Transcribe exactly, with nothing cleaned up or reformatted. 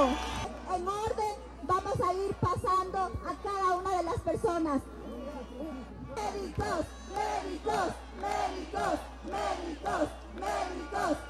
Bueno, en orden vamos a ir pasando a cada una de las personas. Médicos, médicos, médicos, médicos, médicos.